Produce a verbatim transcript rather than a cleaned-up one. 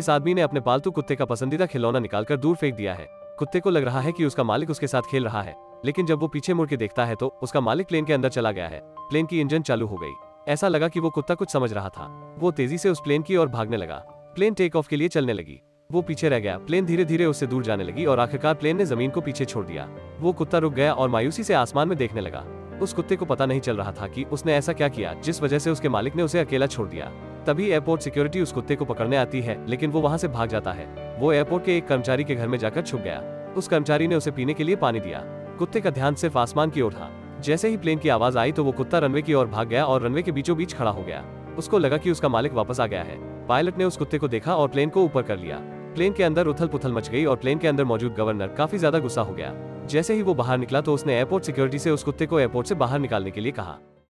इस आदमी ने अपने पालतू कुत्ते का पसंदीदा खिलौना निकालकर दूर फेंक दिया है। कुत्ते को लग रहा है कि उसका मालिक उसके साथ खेल रहा है, लेकिन जब वो पीछे मुड़ के देखता है तो उसका मालिक प्लेन के अंदर चला गया है। प्लेन की इंजन चालू हो गई। ऐसा लगा कि वो कुत्ता कुछ समझ रहा था। वो तेजी से उस प्लेन की ओर भागने लगा। प्लेन टेक ऑफ के लिए चलने लगी, वो पीछे रह गया। प्लेन धीरे धीरे उससे दूर जाने लगी और आखिरकार प्लेन ने जमीन को पीछे छोड़ दिया। वो कुत्ता रुक गया और मायूसी से आसमान में देखने लगा। उस कुत्ते को पता नहीं चल रहा था कि उसने ऐसा क्या किया जिस वजह से उसके मालिक ने उसे अकेला छोड़ दिया। तभी एयरपोर्ट सिक्योरिटी उस कुत्ते को पकड़ने आती है, लेकिन वो वहाँ से भाग जाता है। वो एयरपोर्ट के एक कर्मचारी के घर में जाकर छुप गया। उस कर्मचारी ने उसे पीने के लिए पानी दिया। कुत्ते का ध्यान सिर्फ आसमान की ओर था। जैसे ही प्लेन की आवाज आई तो वो कुत्ता रनवे की ओर भाग गया और रनवे के बीचों बीच खड़ा हो गया। उसको लगा कि उसका मालिक वापस आ गया है। पायलट ने उस कुत्ते को देखा और प्लेन को ऊपर कर लिया। प्लेन के अंदर उथल पुथल मच गई और प्लेन के अंदर मौजूद गवर्नर काफी ज्यादा गुस्सा हो गया। जैसे ही वो बाहर निकला तो उसने एयरपोर्ट सिक्योरिटी से उस कुत्ते को एयरपोर्ट से बाहर निकालने के लिए कहा।